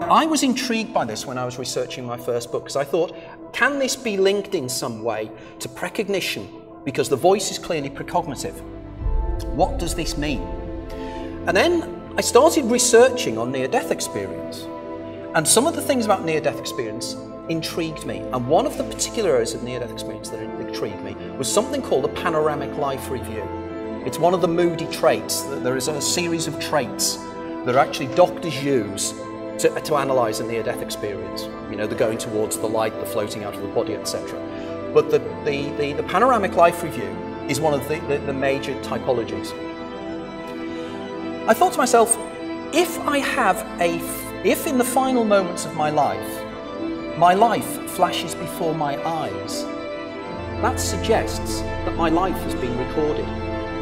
I was intrigued by this when I was researching my first book, because I thought, can this be linked in some way to precognition? Because the voice is clearly precognitive. What does this mean? And then I started researching on near-death experience. And some of the things about near-death experience intrigued me. And one of the particular areas of near-death experience that intrigued me was something called a panoramic life review. It's one of the Moody traits. There is a series of traits that actually doctors use to analyse a near-death experience. You know, the going towards the light, the floating out of the body, etc. But the panoramic life review is one of the major typologies. I thought to myself, if in the final moments of my life flashes before my eyes, that suggests that my life has been recorded,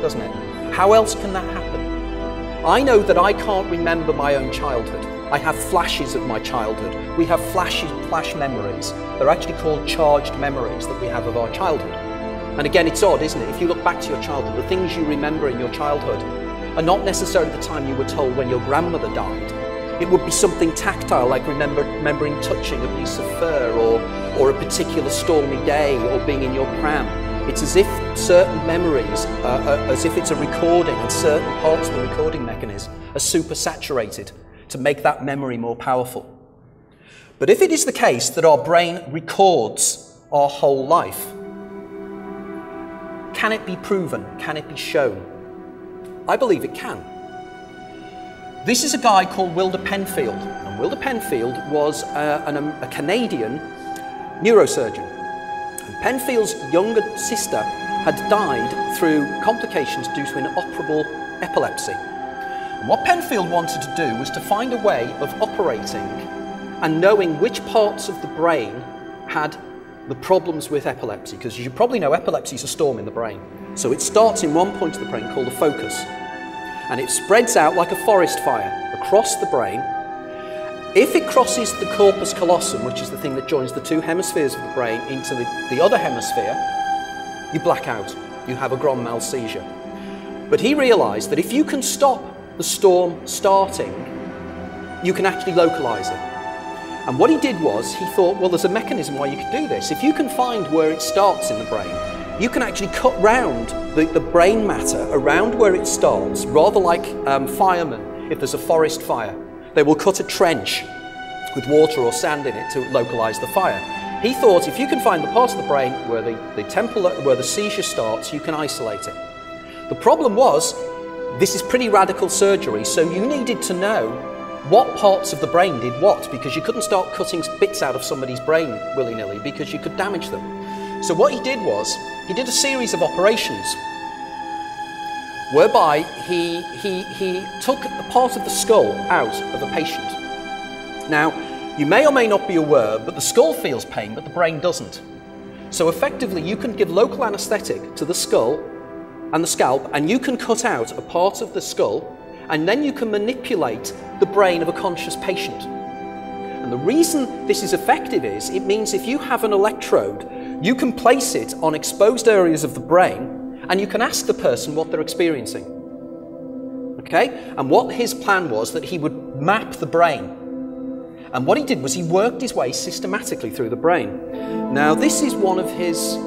doesn't it? How else can that happen? I know that I can't remember my own childhood. I have flashes of my childhood. We have flash memories. They're actually called charged memories that we have of our childhood. And again, it's odd, isn't it? If you look back to your childhood, the things you remember in your childhood are not necessarily the time you were told when your grandmother died. It would be something tactile, like remembering touching a piece of fur or a particular stormy day or being in your pram. It's as if certain memories, as if it's a recording, and certain parts of the recording mechanism are supersaturated to make that memory more powerful. But if it is the case that our brain records our whole life, can it be proven? Can it be shown? I believe it can. This is a guy called Wilder Penfield. And Wilder Penfield was a Canadian neurosurgeon. And Penfield's younger sister had died through complications due to inoperable epilepsy. And what Penfield wanted to do was to find a way of operating and knowing which parts of the brain had the problems with epilepsy, because as you probably know, epilepsy is a storm in the brain. So it starts in one point of the brain called a focus, and it spreads out like a forest fire across the brain. If it crosses the corpus callosum, which is the thing that joins the two hemispheres of the brain into the other hemisphere, you black out, you have a grand mal seizure. But he realised that if you can stop the storm starting, you can actually localise it. And what he did was, he thought, well, there's a mechanism why you could do this. If you can find where it starts in the brain, you can actually cut round the brain matter around where it starts, rather like firemen, if there's a forest fire. They will cut a trench with water or sand in it to localise the fire. He thought if you can find the parts of the brain where where the seizure starts, you can isolate it. The problem was, this is pretty radical surgery, so you needed to know what parts of the brain did what, because you couldn't start cutting bits out of somebody's brain willy-nilly, because you could damage them. So what he did was, he did a series of operations whereby he took a part of the skull out of a patient. Now, you may or may not be aware, but the skull feels pain, but the brain doesn't. So effectively, you can give local anaesthetic to the skull and the scalp, and you can cut out a part of the skull, and then you can manipulate the brain of a conscious patient. And the reason this is effective is, it means if you have an electrode, you can place it on exposed areas of the brain, and you can ask the person what they're experiencing. Okay? And what his plan was, that he would map the brain. And what he did was he worked his way systematically through the brain. Now, this is one of his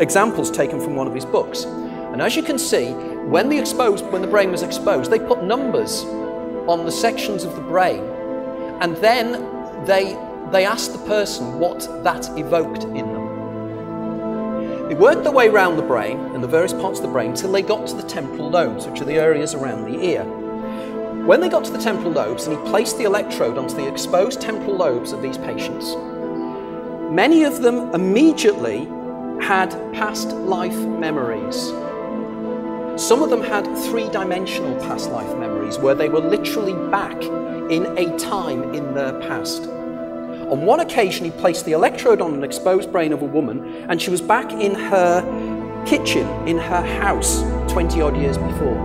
examples taken from one of his books. And as you can see, when the brain was exposed, they put numbers on the sections of the brain, and then they asked the person what that evoked in them. They worked their way around the brain and the various parts of the brain till they got to the temporal lobes, which are the areas around the ear. When they got to the temporal lobes, and he placed the electrode onto the exposed temporal lobes of these patients, many of them immediately had past life memories. Some of them had three-dimensional past life memories where they were literally back in a time in their past. On one occasion, he placed the electrode on an exposed brain of a woman, and she was back in her kitchen, in her house, 20-odd years before.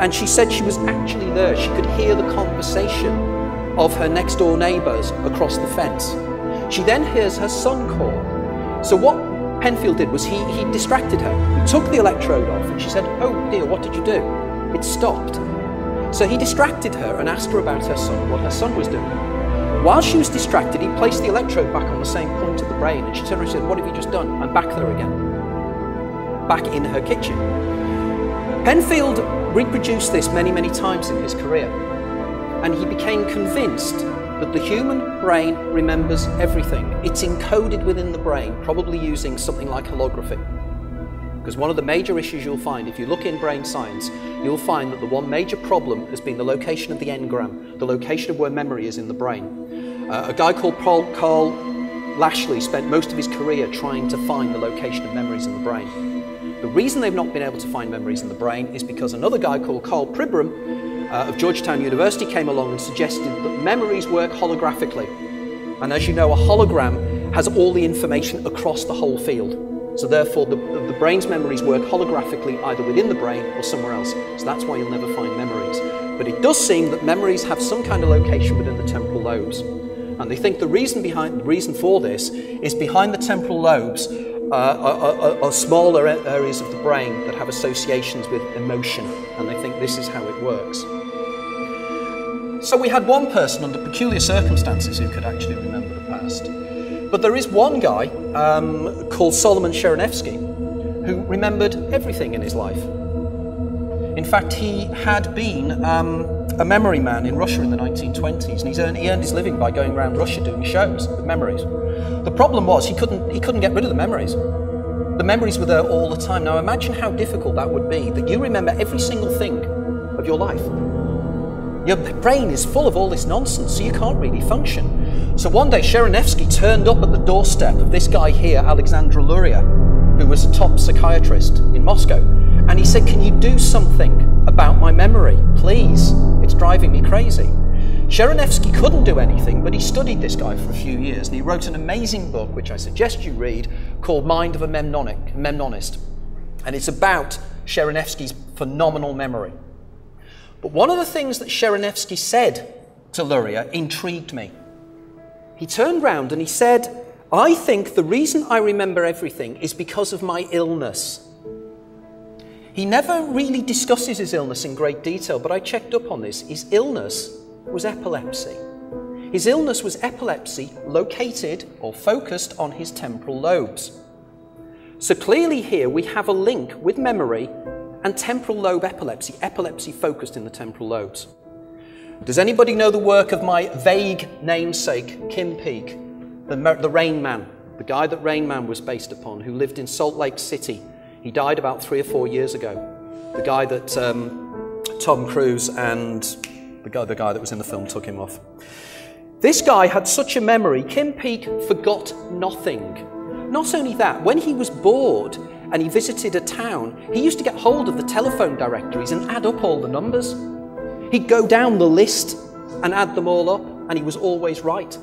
And she said she was actually there. She could hear the conversation of her next-door neighbours across the fence. She then hears her son call. So what Penfield did was he distracted her. He took the electrode off, and she said, "Oh dear, what did you do? It stopped." So he distracted her and asked her about her son, what her son was doing. While she was distracted, he placed the electrode back on the same point of the brain, and she turned around and said, "What have you just done?" And back there again, back in her kitchen. Penfield reproduced this many, many times in his career, and he became convinced that the human brain remembers everything. It's encoded within the brain, probably using something like holography. Because one of the major issues you'll find, if you look in brain science, you'll find that the one major problem has been the location of the engram, the location of where memory is in the brain. A guy called Karl Lashley spent most of his career trying to find the location of memories in the brain. The reason they've not been able to find memories in the brain is because another guy called Karl Pribram of Georgetown University came along and suggested that memories work holographically. And as you know, a hologram has all the information across the whole field. So therefore, the brain's memories work holographically either within the brain or somewhere else. So that's why you'll never find memories. But it does seem that memories have some kind of location within the temporal lobes. And they think the reason for this is behind the temporal lobes are smaller areas of the brain that have associations with emotion. And they think this is how it works. So we had one person under peculiar circumstances who could actually remember the past. But there is one guy called Solomon Shereshevsky who remembered everything in his life. In fact, he had been a memory man in Russia in the 1920s, and he earned his living by going around Russia doing shows with memories. The problem was he couldn't get rid of the memories. The memories were there all the time. Now imagine how difficult that would be, that you remember every single thing of your life. Your brain is full of all this nonsense, so you can't really function. So one day, Shereshevsky turned up at the doorstep of this guy here, Alexander Luria, who was a top psychiatrist in Moscow, and he said, "Can you do something about my memory, please? It's driving me crazy." Shereshevsky couldn't do anything, but he studied this guy for a few years, and he wrote an amazing book, which I suggest you read, called Mind of a Mnemonist, and it's about Shereshevsky's phenomenal memory. But one of the things that Shereshevsky said to Luria intrigued me. He turned round and he said, "I think the reason I remember everything is because of my illness." He never really discusses his illness in great detail, but I checked up on this. His illness was epilepsy. His illness was epilepsy located or focused on his temporal lobes. So clearly here we have a link with memory and temporal lobe epilepsy, epilepsy focused in the temporal lobes. Does anybody know the work of my vague namesake, Kim Peek, the Rain Man, the guy that Rain Man was based upon, who lived in Salt Lake City? He died about 3 or 4 years ago. The guy that Tom Cruise and the guy that was in the film took him off. This guy had such a memory, Kim Peek forgot nothing. Not only that, when he was bored and he visited a town, he used to get hold of the telephone directories and add up all the numbers. He'd go down the list and add them all up, and he was always right.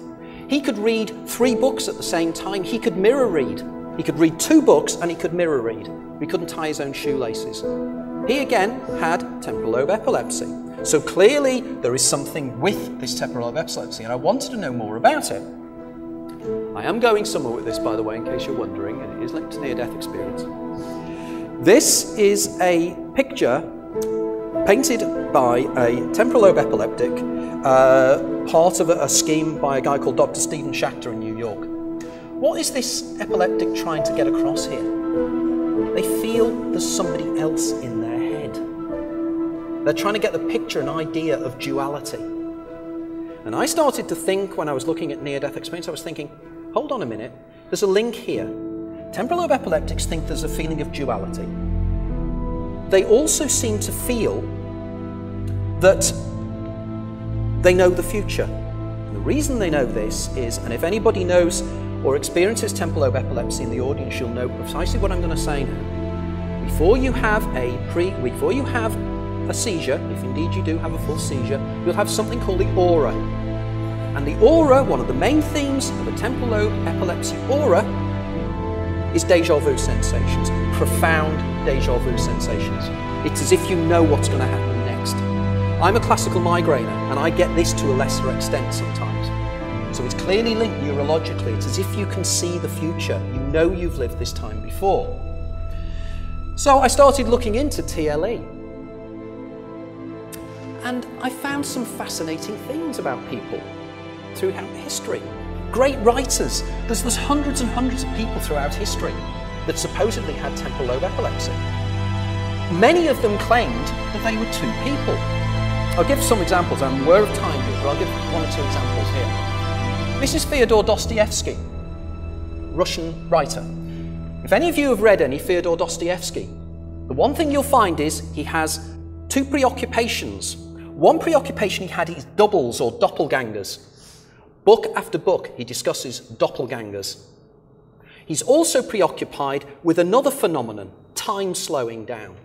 He could read 3 books at the same time. He could mirror read. He could read 2 books and he could mirror read. He couldn't tie his own shoelaces. He again had temporal lobe epilepsy. So clearly there is something with this temporal lobe epilepsy, and I wanted to know more about it. I am going somewhere with this, by the way, in case you're wondering, and it is linked to near-death experience. This is a picture painted by a temporal lobe epileptic, part of a scheme by a guy called Dr. Stephen Schachter in New York. What is this epileptic trying to get across here? They feel there's somebody else in their head. They're trying to get the picture, an idea of duality. And I started to think, when I was looking at near-death experience, I was thinking, hold on a minute, there's a link here. Temporal lobe epileptics think there's a feeling of duality. They also seem to feel that they know the future. And the reason they know this is, and if anybody knows or experiences temporal lobe epilepsy in the audience, you'll know precisely what I'm going to say now. Before you have a seizure, if indeed you do have a full seizure, you'll have something called the aura. And the aura, one of the main themes of the temporal lobe epilepsy aura, is déjà vu sensations, profound déjà vu sensations. It's as if you know what's going to happen next. I'm a classical migrainer, and I get this to a lesser extent sometimes. So it's clearly linked neurologically. It's as if you can see the future. You know you've lived this time before. So I started looking into TLE. And I found some fascinating things about people. throughout history. Great writers. There's hundreds and hundreds of people throughout history that supposedly had temporal lobe epilepsy. Many of them claimed that they were two people. I'll give some examples. I'm aware of time here, but I'll give one or two examples here. This is Fyodor Dostoevsky, Russian writer. If any of you have read any Fyodor Dostoevsky, the one thing you'll find is he has two preoccupations. One preoccupation he had is doubles or doppelgangers. Book after book, he discusses doppelgangers. He's also preoccupied with another phenomenon, time slowing down.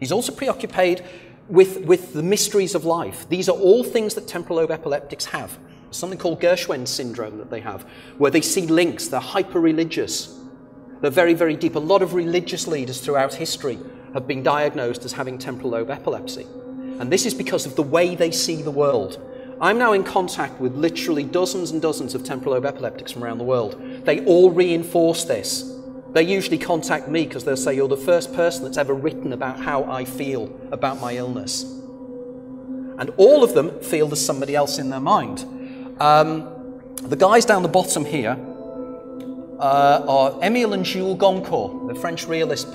He's also preoccupied with the mysteries of life. These are all things that temporal lobe epileptics have. There's something called Gershwin syndrome that they have, where they see links, they're hyper-religious. They're very, very deep. A lot of religious leaders throughout history have been diagnosed as having temporal lobe epilepsy. And this is because of the way they see the world. I'm now in contact with literally dozens and dozens of temporal lobe epileptics from around the world. They all reinforce this. They usually contact me because they'll say, you're the first person that's ever written about how I feel about my illness. And all of them feel there's somebody else in their mind. The guys down the bottom here are Emile and Jules Goncourt, the French realist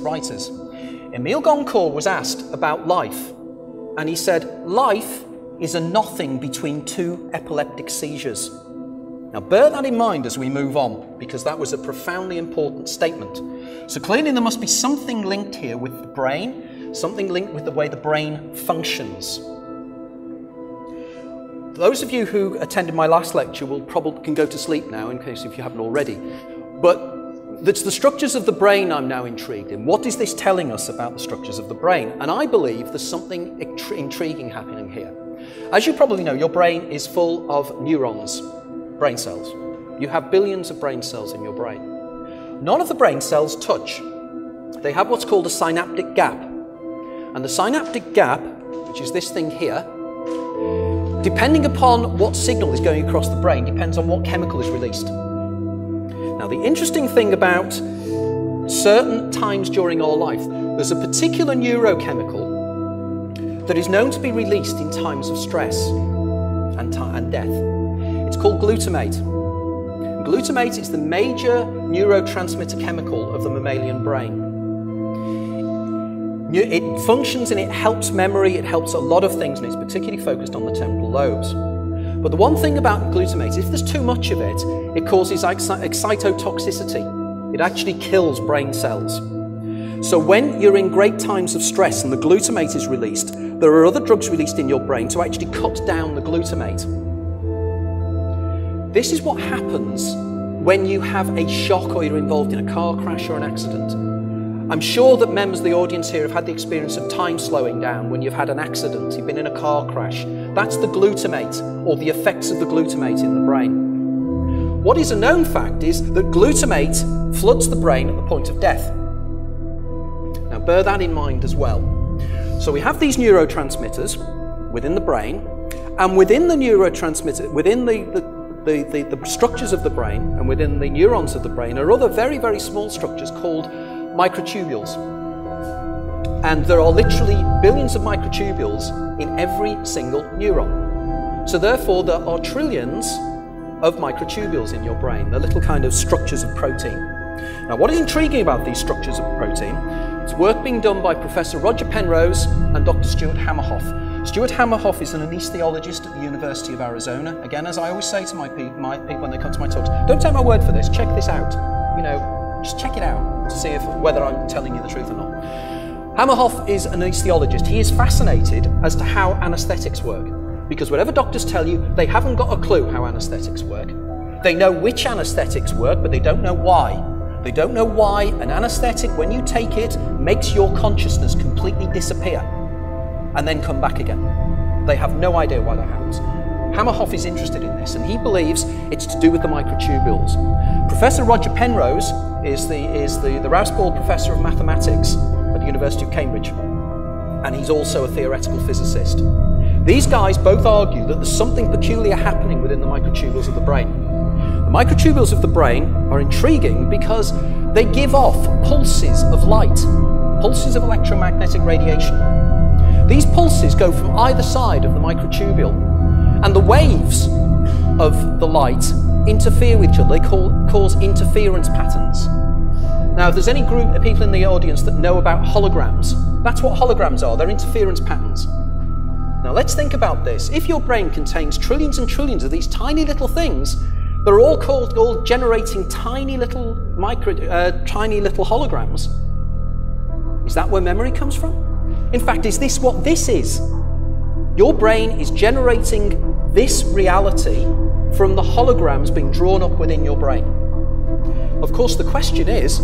writers. Emile Goncourt was asked about life, and he said, life is a nothing between two epileptic seizures. Now, bear that in mind as we move on, because that was a profoundly important statement. So clearly there must be something linked here with the brain, something linked with the way the brain functions. Those of you who attended my last lecture will probably can go to sleep now, in case if you haven't already. But it's the structures of the brain I'm now intrigued in. What is this telling us about the structures of the brain? And I believe there's something intriguing happening here. As you probably know, your brain is full of neurons. Brain cells. You have billions of brain cells in your brain. None of the brain cells touch. They have what's called a synaptic gap. And the synaptic gap, which is this thing here, depending upon what signal is going across the brain, depends on what chemical is released. Now, the interesting thing about certain times during our life, there's a particular neurochemical that is known to be released in times of stress and death. It's called glutamate. Glutamate is the major neurotransmitter chemical of the mammalian brain. It functions and it helps memory, it helps a lot of things, and it's particularly focused on the temporal lobes. But the one thing about glutamate, if there's too much of it, it causes excitotoxicity. It actually kills brain cells. So when you're in great times of stress and the glutamate is released, there are other drugs released in your brain to actually cut down the glutamate. This is what happens when you have a shock or you're involved in a car crash or an accident. I'm sure that members of the audience here have had the experience of time slowing down when you've had an accident, you've been in a car crash. That's the glutamate or the effects of the glutamate in the brain. What is a known fact is that glutamate floods the brain at the point of death. Now bear that in mind as well. So we have these neurotransmitters within the brain, and within the neurotransmitter, within the structures of the brain and within the neurons of the brain are other very, very small structures called microtubules. And there are literally billions of microtubules in every single neuron. So therefore, there are trillions of microtubules in your brain. They're little kind of structures of protein. Now, what is intriguing about these structures of protein? It's work being done by Professor Roger Penrose and Dr. Stuart Hameroff. Stuart Hameroff is an anesthesiologist at the University of Arizona. Again, as I always say to my people when they come to my talks, don't take my word for this, check this out. You know, just check it out to see whether I'm telling you the truth or not. Hameroff is an anesthesiologist. He is fascinated as to how anesthetics work, because whatever doctors tell you, they haven't got a clue how anesthetics work. They know which anesthetics work, but they don't know why. They don't know why an anesthetic, when you take it, makes your consciousness completely disappear and then come back again. They have no idea why that happens. Hameroff is interested in this, and he believes it's to do with the microtubules. Professor Roger Penrose is the Rouse-Ball Professor of Mathematics at the University of Cambridge, and he's also a theoretical physicist. These guys both argue that there's something peculiar happening within the microtubules of the brain. The microtubules of the brain are intriguing because they give off pulses of light, pulses of electromagnetic radiation. These pulses go from either side of the microtubule, And the waves of the light interfere with each other. They cause interference patterns. Now, if there's any group of people in the audience that know about holograms, that's what holograms are. They're interference patterns. Now, let's think about this. If your brain contains trillions and trillions of these tiny little things, they're all generating tiny little holograms. Is that where memory comes from? In fact, is this what this is? Your brain is generating this reality from the holograms being drawn up within your brain. Of course, the question is,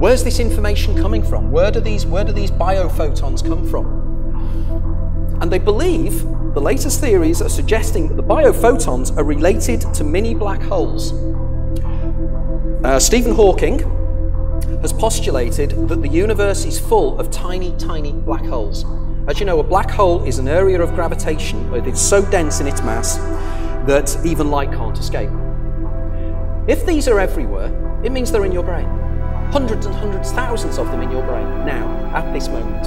where's this information coming from? Where do these biophotons come from? And they believe, the latest theories are suggesting that the biophotons are related to mini black holes. Stephen Hawking has postulated that the universe is full of tiny, tiny black holes. As you know, a black hole is an area of gravitation where it's so dense in its mass that even light can't escape. If these are everywhere, it means they're in your brain. Hundreds and hundreds, thousands of them in your brain now, at this moment.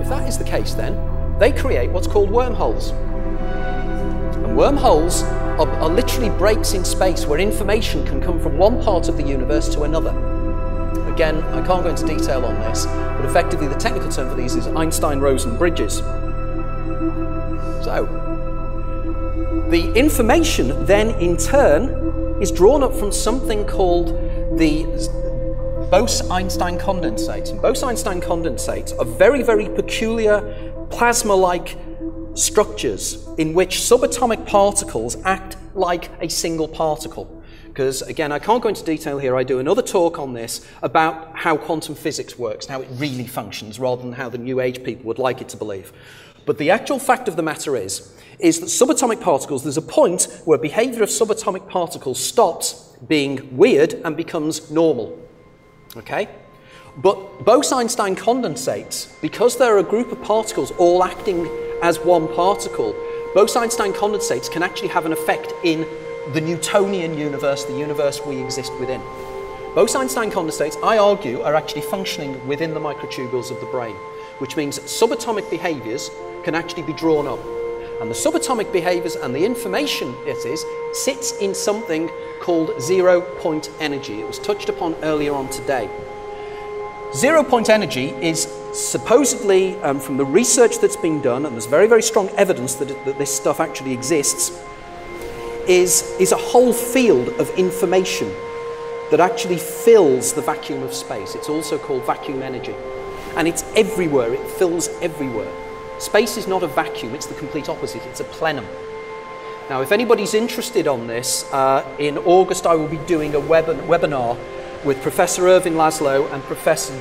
If that is the case, then they create what's called wormholes. And wormholes are literally breaks in space where information can come from one part of the universe to another. Again, I can't go into detail on this, but effectively the technical term for these is Einstein-Rosen bridges. So, the information then in turn is drawn up from something called the Bose-Einstein condensates. And Bose-Einstein condensates are very, very peculiar plasma-like structures in which subatomic particles act like a single particle. Because, again, I can't go into detail here. I do another talk on this about how quantum physics works, how it really functions, rather than how the New Age people would like it to believe. But the actual fact of the matter is that subatomic particles, there's a point where behavior of subatomic particles stops being weird and becomes normal. Okay? But Bose-Einstein condensates, because they're a group of particles all acting as one particle, Bose-Einstein condensates can actually have an effect in the Newtonian universe, the universe we exist within. Bose-Einstein condensates, I argue, are actually functioning within the microtubules of the brain, which means subatomic behaviors can actually be drawn up. And the subatomic behaviors and the information it is sits in something called zero-point energy. It was touched upon earlier on today. Zero-point energy is supposedly, from the research that's been done, and there's very, very strong evidence that this stuff actually exists, is a whole field of information that actually fills the vacuum of space. It's also called vacuum energy. And it's everywhere, it fills everywhere. Space is not a vacuum, it's the complete opposite, it's a plenum. Now, if anybody's interested on this, in August I will be doing a webinar with Professor Ervin Laszlo and Professor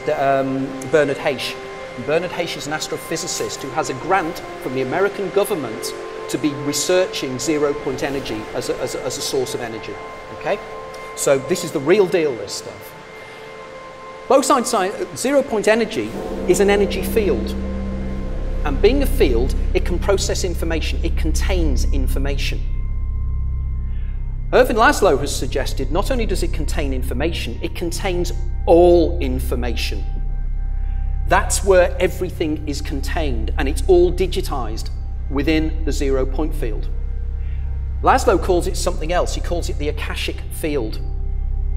Bernard Haisch. And Bernard Haisch is an astrophysicist who has a grant from the American government to be researching zero-point energy as a source of energy, okay? So this is the real deal, this stuff. Bose-Einstein zero-point energy is an energy field. And being a field, it can process information. It contains information. Ervin Laszlo has suggested not only does it contain information, it contains all information. That's where everything is contained, and it's all digitized within the zero-point field. Laszlo calls it something else. He calls it the Akashic field.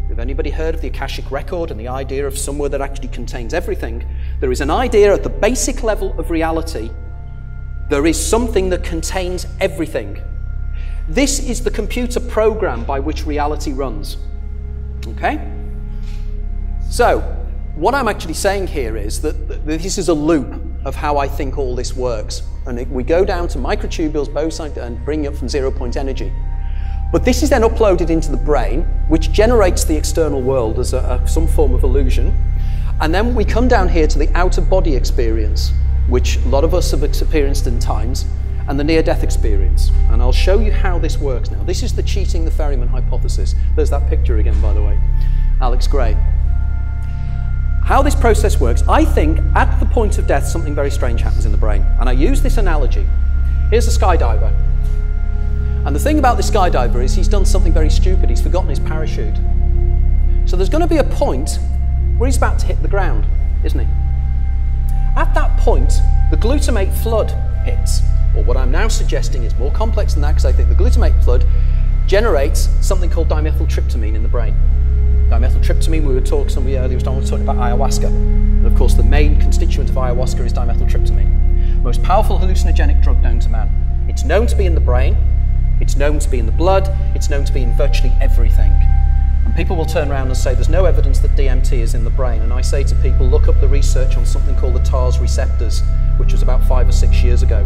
Have anybody heard of the Akashic record and the idea of somewhere that actually contains everything? There is an idea at the basic level of reality. There is something that contains everything. This is the computer program by which reality runs. Okay? So, what I'm actually saying here is that this is a loop of how I think all this works. And if we go down to microtubules, Bose-Einstein, and bring up from zero-point energy. But this is then uploaded into the brain, which generates the external world as some form of illusion. And then we come down here to the out-of-body experience, which a lot of us have experienced in times, and the near-death experience. And I'll show you how this works now. This is the cheating the ferryman hypothesis. There's that picture again, by the way. Alex Gray. How this process works, I think at the point of death something very strange happens in the brain, and I use this analogy. Here's a skydiver, and the thing about this skydiver is he's done something very stupid. He's forgotten his parachute. So there's going to be a point where he's about to hit the ground, isn't he? At that point, the glutamate flood hits, or what I'm now suggesting is more complex than that, because I think the glutamate flood generates something called dimethyltryptamine in the brain. Dimethyltryptamine, we were talking somebody earlier was talking about ayahuasca. And of course, the main constituent of ayahuasca is dimethyltryptamine. Most powerful hallucinogenic drug known to man. It's known to be in the brain, it's known to be in the blood, it's known to be in virtually everything. And people will turn around and say there's no evidence that DMT is in the brain. And I say to people, look up the research on something called the TAARS receptors, which was about 5 or 6 years ago.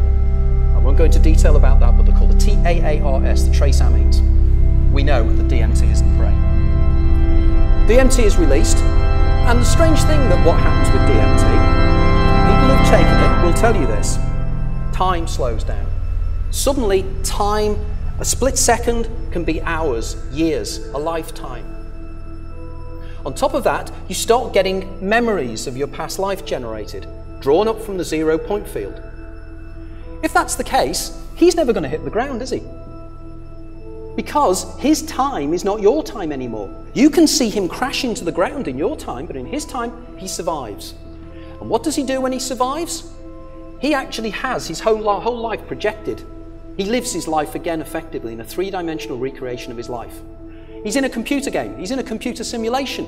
I won't go into detail about that, but they're called the TAARS, the trace amines. We know that DMT is in the brain. DMT is released, and the strange thing that what happens with DMT, people who've taken it will tell you this, time slows down. Suddenly, time, a split second, can be hours, years, a lifetime. On top of that, you start getting memories of your past life generated, drawn up from the zero-point field. If that's the case, he's never going to hit the ground, is he? Because his time is not your time anymore. You can see him crashing to the ground in your time, but in his time, he survives. And what does he do when he survives? He actually has his whole life projected. He lives his life again effectively in a three-dimensional recreation of his life. He's in a computer game. He's in a computer simulation.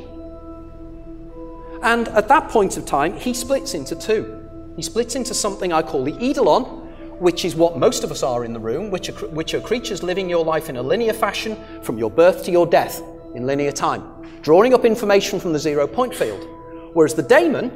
And at that point of time, he splits into two. He splits into something I call the eidolon, which is what most of us are in the room, which are creatures living your life in a linear fashion from your birth to your death in linear time, drawing up information from the zero-point field. Whereas the daemon,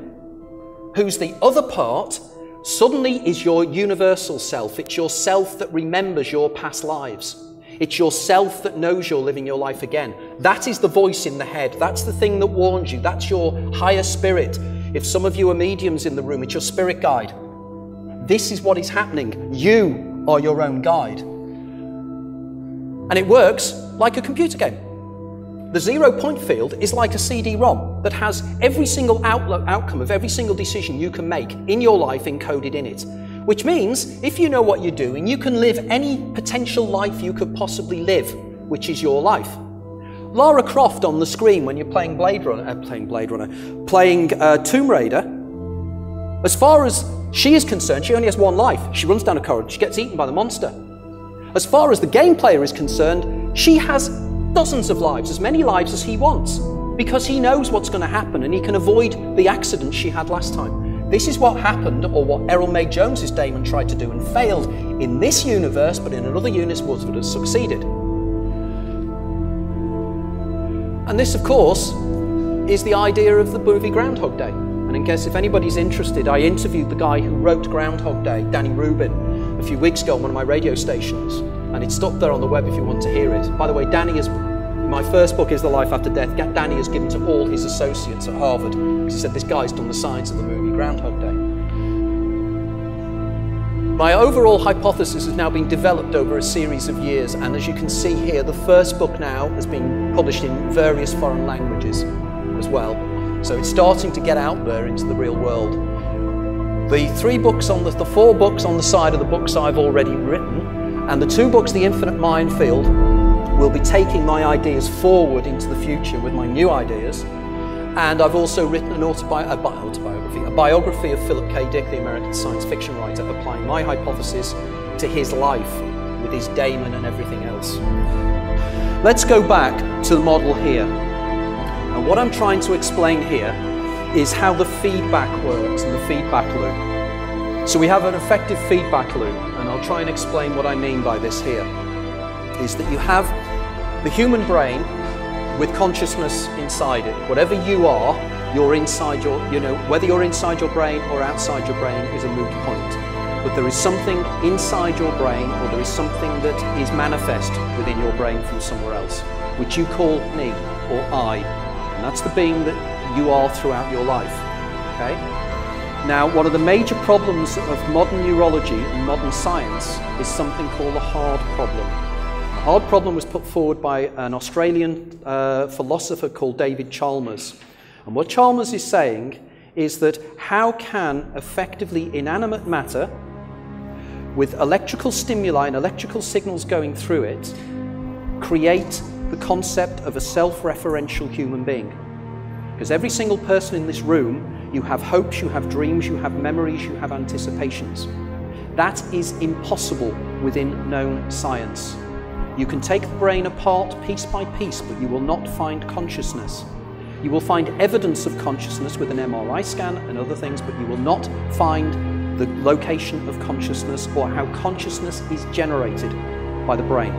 who's the other part, suddenly is your universal self. It's your self that remembers your past lives. It's your self that knows you're living your life again. That is the voice in the head. That's the thing that warns you. That's your higher spirit. If some of you are mediums in the room, it's your spirit guide. This is what is happening. You are your own guide. And it works like a computer game. The zero-point field is like a CD-ROM that has every single outcome of every single decision you can make in your life encoded in it. Which means, if you know what you're doing, you can live any potential life you could possibly live, which is your life. Lara Croft on the screen when you're playing Tomb Raider, as far as she is concerned, she only has one life. She runs down a corridor, she gets eaten by the monster. As far as the game player is concerned, she has dozens of lives, as many lives as he wants, because he knows what's going to happen and he can avoid the accident she had last time. This is what happened, or what Errol May Jones's daemon tried to do and failed in this universe, but in another universe would have succeeded. And this, of course, is the idea of the movie Groundhog Day. And in case if anybody's interested, I interviewed the guy who wrote Groundhog Day, Danny Rubin, a few weeks ago on one of my radio stations. And it's up there on the web if you want to hear it. By the way, Danny is, my first book is The Life After Death. Danny has given to all his associates at Harvard, because he said this guy's done the science of the movie Groundhog Day. My overall hypothesis has now been developed over a series of years. And as you can see here, the first book now has been published in various foreign languages as well. So it's starting to get out there into the real world. The 4 books on the side of the books I've already written, and the 2 books, The Infinite Minefield, will be taking my ideas forward into the future with my new ideas. And I've also written a biography of Philip K. Dick, the American science fiction writer, applying my hypothesis to his life with his daemon and everything else. Let's go back to the model here. And what I'm trying to explain here is how the feedback works and the feedback loop. So we have an effective feedback loop, and I'll try and explain what I mean by this here, is that you have the human brain with consciousness inside it. Whatever you are, you're inside whether you're inside your brain or outside your brain is a moot point. But there is something inside your brain, or there is something that is manifest within your brain from somewhere else, which you call me or I. And that's the being that you are throughout your life, okay? Now, one of the major problems of modern neurology and modern science is something called the hard problem. The hard problem was put forward by an Australian philosopher called David Chalmers. And what Chalmers is saying is that how can effectively inanimate matter with electrical stimuli and electrical signals going through it create the concept of a self-referential human being. Because every single person in this room, you have hopes, you have dreams, you have memories, you have anticipations. That is impossible within known science. You can take the brain apart piece by piece, but you will not find consciousness. You will find evidence of consciousness with an MRI scan and other things, but you will not find the location of consciousness or how consciousness is generated by the brain.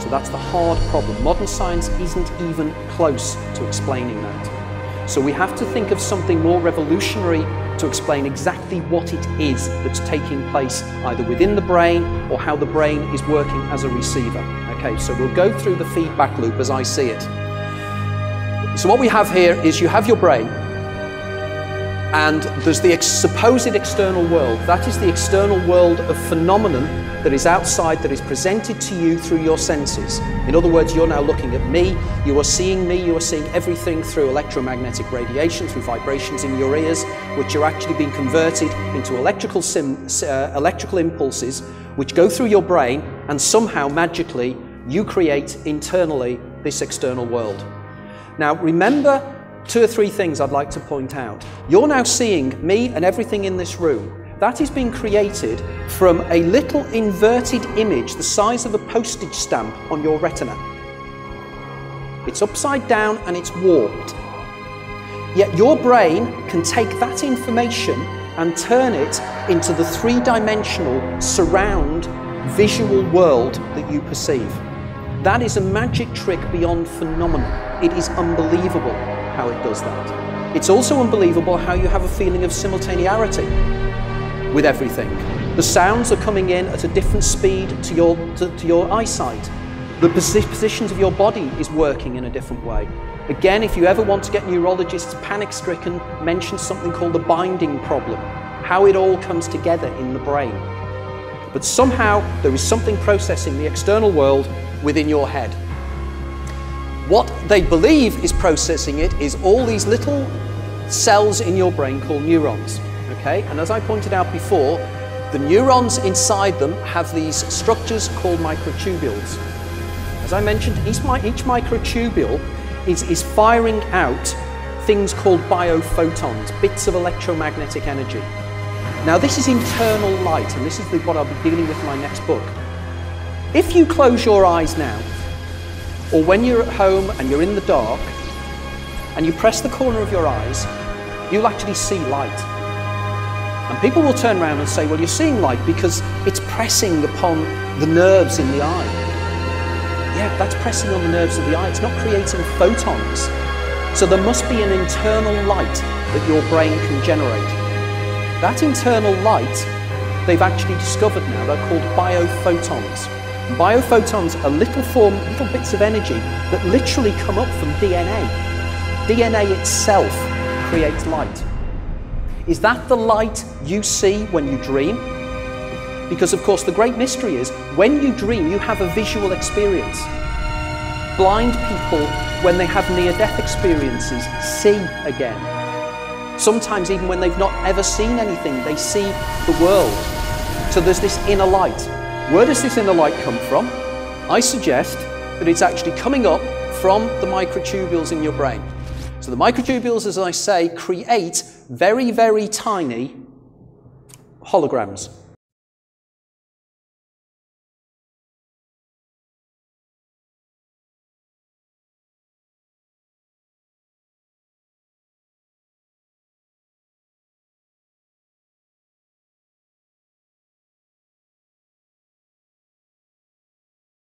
So that's the hard problem. Modern science isn't even close to explaining that. So we have to think of something more revolutionary to explain exactly what it is that's taking place either within the brain or how the brain is working as a receiver. Okay, so we'll go through the feedback loop as I see it. So what we have here is you have your brain, and there's the supposed external world. That is the external world of phenomenon that is outside, that is presented to you through your senses. In other words, you're now looking at me, you are seeing everything through electromagnetic radiation, through vibrations in your ears, which are actually being converted into electrical impulses, which go through your brain, and somehow, magically, you create internally this external world. Now, remember two or three things I'd like to point out. You're now seeing me and everything in this room. That is being created from a little inverted image the size of a postage stamp on your retina. It's upside down and it's warped. Yet your brain can take that information and turn it into the three-dimensional surround visual world that you perceive. That is a magic trick beyond phenomenon. It is unbelievable how it does that. It's also unbelievable how you have a feeling of simultaneity with everything. The sounds are coming in at a different speed to your eyesight. The positions of your body is working in a different way. Again, if you ever want to get neurologists panic-stricken, mention something called the binding problem, how it all comes together in the brain. But somehow there is something processing the external world within your head. What they believe is processing it is all these little cells in your brain called neurons. Okay? And as I pointed out before, the neurons inside them have these structures called microtubules. As I mentioned, each microtubule is firing out things called biophotons, bits of electromagnetic energy. Now this is internal light, and this is what I'll be dealing with in my next book. If you close your eyes now, or when you're at home and you're in the dark, and you press the corner of your eyes, you'll actually see light. And people will turn around and say, well, you're seeing light because it's pressing upon the nerves in the eye. Yeah, that's pressing on the nerves of the eye. It's not creating photons. So there must be an internal light that your brain can generate. That internal light, they've actually discovered now, they're called biophotons. Biophotons are little bits of energy that literally come up from DNA. DNA itself creates light. Is that the light you see when you dream? Because of course the great mystery is, when you dream you have a visual experience. Blind people, when they have near-death experiences, see again. Sometimes even when they've not ever seen anything, they see the world. So there's this inner light. Where does this inner light come from? I suggest that it's actually coming up from the microtubules in your brain. So the microtubules, as I say, create very, very tiny holograms.